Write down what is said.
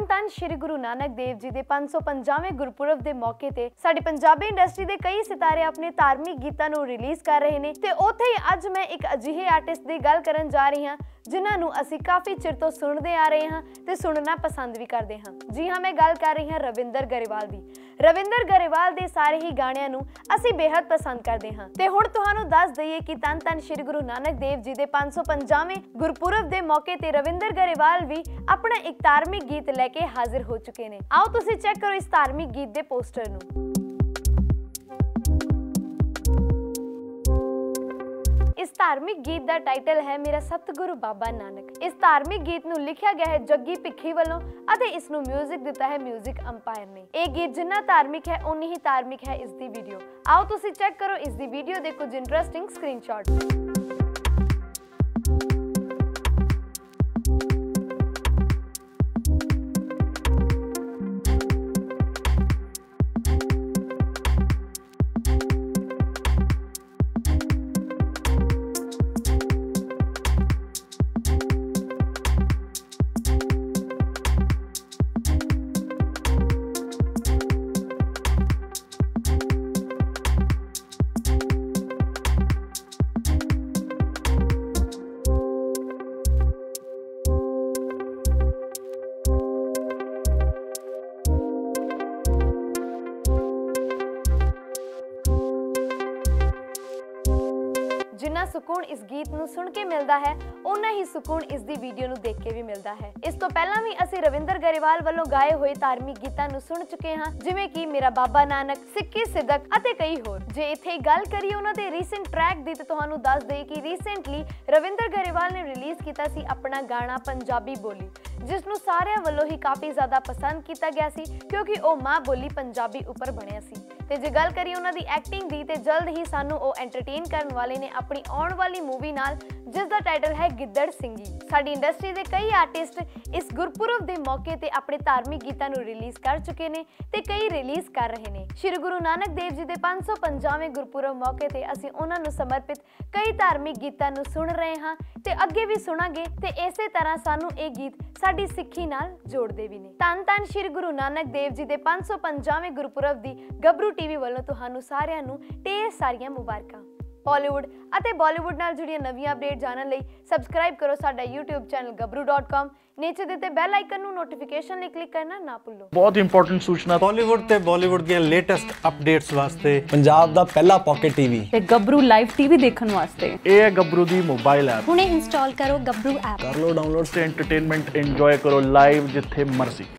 तन तन श्री गुरु नानक देव जी दे 550वें गुरपुरब के मौके ते साडी पंजाबी इंडस्ट्री दे कई सितारे अपने धार्मिक गीतां नूं रिलीज़ कर रहे ने ते उत्थे ही अज मैं एक अजिहे आर्टिस्ट दी गल करन जा रही हां जिन्हां नूं असीं काफ़ी चिर तो सुनदे आ रहे हां ते सुनना पसंद भी करदे हां। जी हां, मैं गल कर रही हां रविंदर ग्रेवाल दी। रविंदर ग्रेवाल दे सारे ही गाणियां नूं असीं बेहद पसंद करदे हां ते हुण तुहानूं दस दईए कि तन तन श्री गुरु नानक देव जी दे 550वें गुरपुरब दे मौके ते रविंदर ग्रेवाल भी अपना एक धार्मिक गीत लेके हाजिर हो चुके ने। आओ तुसीं चेक करो इस धार्मिक गीत दे पोस्टर नूं। इस धार्मिक गीत का टाइटल है मेरा सतगुरु बाबा नानक। इस धार्मिक गीत नू लिखा गया है जग्गी भिखी वालों अते इस नू म्यूजिक दिता है म्यूजिक अंपायर ने। ये गीत जिन्ना धार्मिक है उन्नी ही धार्मिक है इसकी वीडियो। आओ तुसी चेक करो इसकी वीडियो दे कुछ इंटरेस्टिंग स्क्रीनशॉट। जिन्ना सुकून इस गीत नू सुन के मिलता है उन्ना ही सुकून इस दी वीडियो नू देख के भी मिलता है। इस तो पहला भी असी रविंदर ग्रेवाल वालों गाए हुए धार्मिक गीतां नू सुन चुके हां जिवें कि मेरा बाबा नानक, सिक्की सिदक अते कई होर। जे इत्थे गल करिए उन्हां दे रीसेंट ट्रैक दी ते तुहानू दस दईए कि रीसेंटली रविंदर ग्रेवाल ने रिलीज़ कीता सी अपना गाना पंजाबी बोली जिस नू सारिआं वल्लों ही काफ़ी ज़्यादा पसंद किया गया सी क्योंकि वह माँ बोली पंजाबी उपर बनिया सी। ते जे गल करिए उन्हां दी एक्टिंग दी ते जल्द ही सानू ओ एंटरटेन करन वाले ने अपनी आने वाली मूवी नाल जिसका टाइटल है गिद्दड़ सिंगी। साडी इंडस्ट्री के कई आर्टिस्ट इस गुरपुरब के मौके ते अपने धार्मिक गीतां नू रिलीज़ कर चुके ने ते कई रिलीज़ कर रहे हैं। श्री गुरु नानक देव जी के 550वें गुरपुरब मौके ते असी उन्हां नू समर्पित कई धार्मिक गीतां नू सुन रहे हां ते अगे भी सुनांगे ते इसे तरह सानू ये गीत साडी सिक्खी नाल जोड़दे भी ने। धन धन श्री गुरु नानक देव जी के 550वें गुरपुरब दी गबरू टीवी वालों तुहानू सारिआं नू ढेर सारियां मुबारकां। हॉलीवुड अते बॉलीवुड नाल जुड़ियां नवीं अपडेट जानन लई सबसक्राइब करो साडा यूट्यूब चैनल gabruu.com। नीचे दिते बैल आइकन नू नोटिफिकेशन लई क्लिक करना ना भुल्लो। बहुत इंपॉर्टेंट सूचना हॉलीवुड ते बॉलीवुड दी लेटेस्ट अपडेट्स वास्ते पंजाब दा पहला पॉकेट टीवी ते Gabruu Live TV देखन वास्ते ए है Gabruu दी मोबाइल ऐप। हुणे इंस्टॉल करो Gabruu ऐप, कर लो डाउनलोड ते एंटरटेनमेंट एंजॉय करो लाइव जिथे मर्जी।